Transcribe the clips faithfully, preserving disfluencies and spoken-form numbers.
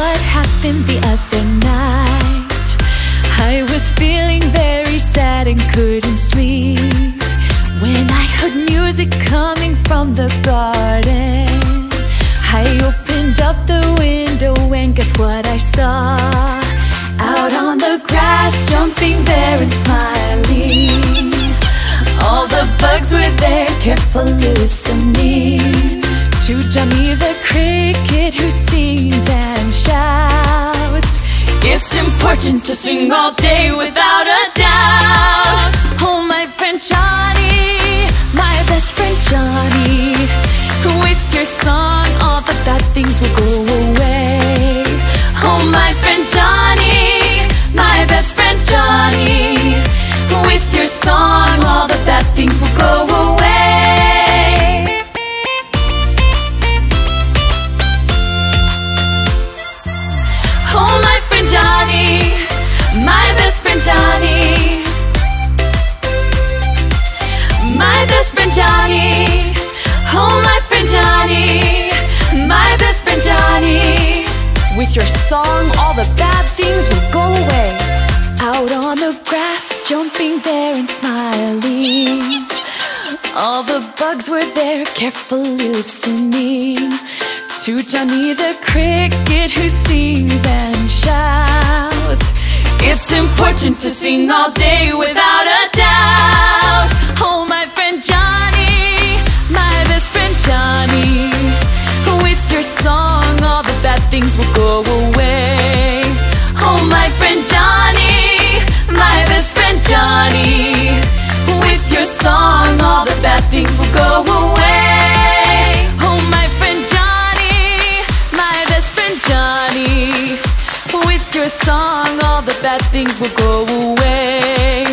what happened the other night. I was feeling very sad and couldn't sleep when I heard music coming from the garden. I opened up the window and guess what I saw? Out on the grass, jumping there and smiling, all the bugs were there, careful listening to Johnny the Cricket, who sings and shouts, "It's important to sing all day without a doubt." Oh, my friend Johnny, my best friend Johnny, with your song all the bad things will go away. Oh, my friend Johnny, my best friend Johnny, with your song all the bad things will go away. Johnny, my best friend Johnny, my best friend Johnny, oh my friend Johnny, my best friend Johnny, with your song all the bad things will go away. Out on the grass, jumping there and smiling, all the bugs were there, careful listening to Johnny the Cricket, who sings and shouts, "It's important to sing all day without a doubt." Oh, my friend Johnny, my best friend Johnny, with your song all the bad things will go away. Oh, my friend Johnny, my best friend Johnny, with your song all the bad things will go away. Johnny, with your song all the bad things will go away.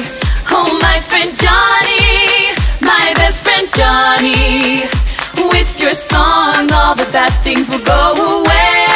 Oh, my friend Johnny, my best friend Johnny, with your song all the bad things will go away.